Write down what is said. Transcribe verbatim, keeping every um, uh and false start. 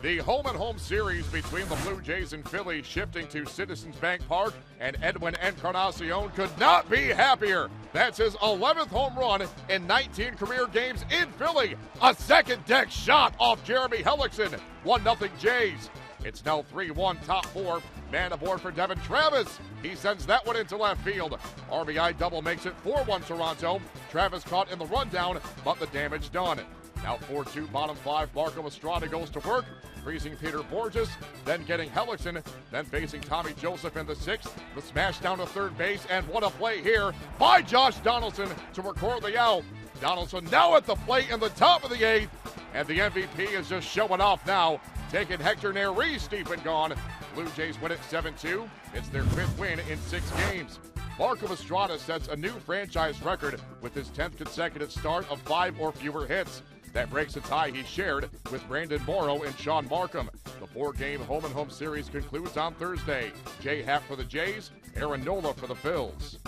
The home-and-home series between the Blue Jays and Philly shifting to Citizens Bank Park, and Edwin Encarnacion could not be happier. That's his eleventh home run in nineteen career games in Philly. A second-deck shot off Jeremy Hellickson. one nothing Jays. It's now three one top four. Man aboard for Devin Travis. He sends that one into left field. R B I double makes it four one Toronto. Travis caught in the rundown, but the damage done. Now four two bottom five. Marco Estrada goes to work, freezing Peter Borges, then getting Hellickson, then facing Tommy Joseph in the sixth. The smash down to third base, and what a play here by Josh Donaldson to record the out. Donaldson now at the plate in the top of the eighth, and the M V P is just showing off now, taking Hector Neris deep and gone. Blue Jays win it seven two. It's their fifth win in six games. Marco Estrada sets a new franchise record with his tenth consecutive start of five or fewer hits. That breaks a tie he shared with Brandon Morrow and Sean Markham. The four-game home-and-home series concludes on Thursday. Jay Happ for the Jays, Aaron Nola for the Phils.